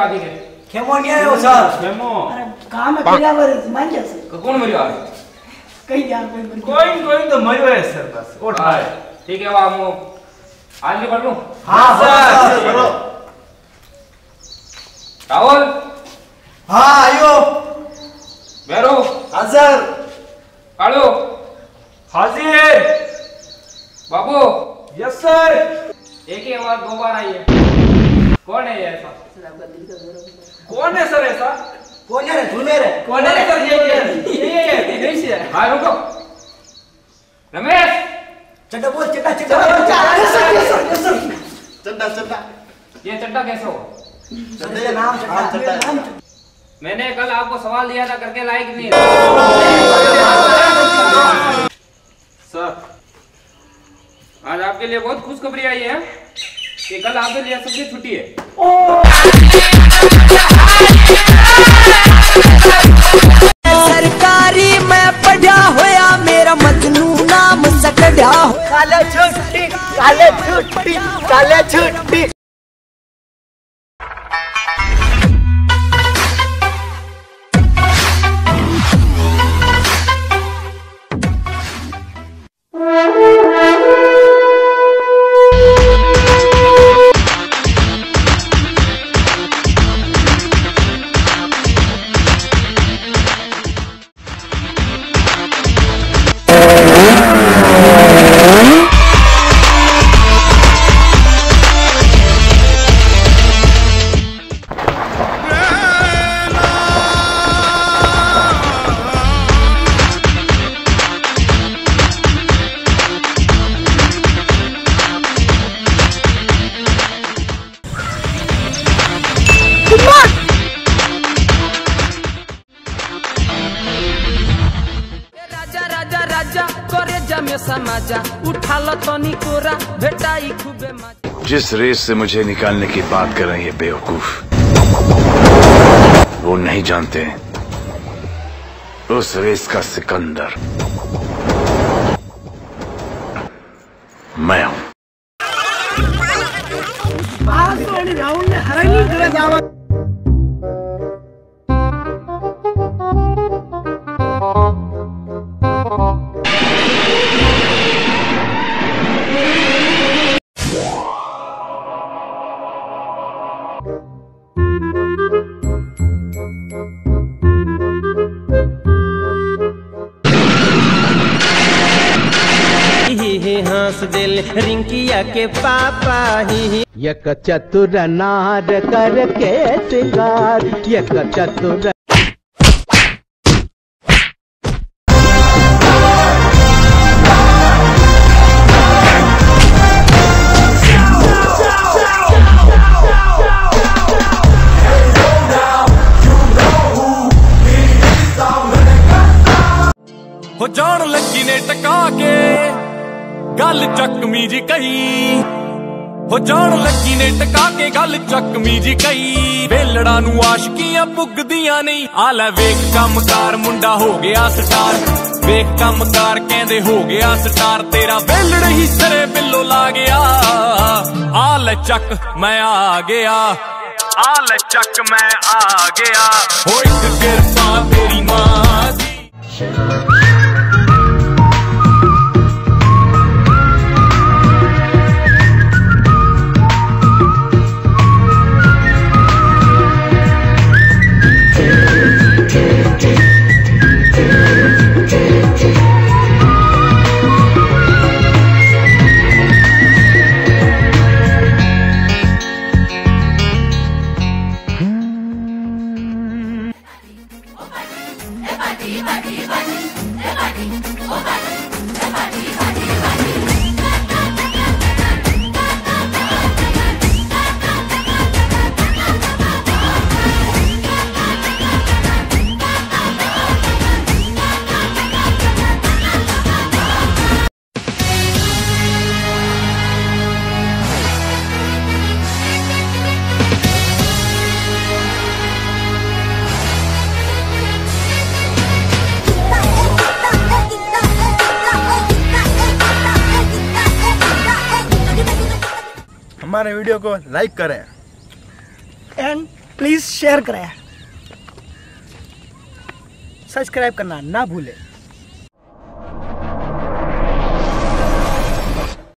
बाकी है खेमो नहीं आयो सर खेमो अरे काम में पीला वर मान जा सर कौन मरियो आ कई जा कोई कोई तो मरियो है सर बस उठ हां ठीक है अब हम आज ले पढ़ लूं हां सर करो राहुल हां आयो मेरो हाजिर कालो हाजिर बाबू यस सर एक ही आवाज दो बार आई है कौन है ये ऐसा कौन है सर ऐसा कौन है झूमेर है कौन है सर ये रमेश है हां रुको रमेश चड्डा बोल चड्डा चड्डा चड्डा चड्डा ये चड्डा कैसे हो चड्डा का नाम चड्डा मैंने कल आपको सवाल दिया था करके लायक नहीं सर आज आपके लिए बहुत खुशखबरी आई है कि कल आपके लिए सबकी छुट्टी है। सरकारी मैं पढ़ा होया मेरा मजनू नाम सकड़ा हो काले छुट्टी काले छुट्टी काले छुट्टी जिस रेस से मुझे निकालने की बात कर रही है बेवकूफ वो नहीं जानते उस रेस का सिकंदर मैं हूं। राहुल ने हरानी रिंकिया के पापा ही यक चतुर नार करके सिंगार यक चतुर हो जान लगी ने टका के गल चकमी जी कही हो जान लगी ने टका के गल चकमी जी कही वेलड़ा नू आशकियां पुगदियां नहीं आला वेख कामकार मुंडा हो गया स्टार वेख कामकार कहंदे हो गया स्टार तेरा वेलड़ ही सरे बिल्लो ला गया आला चक मैं आ गया आला चक मैं आ गया हो इक किरपा तेरी मां दी हमारे वीडियो को लाइक करें एंड प्लीज़ शेयर कराया, सब्सक्राइब करना ना भूले।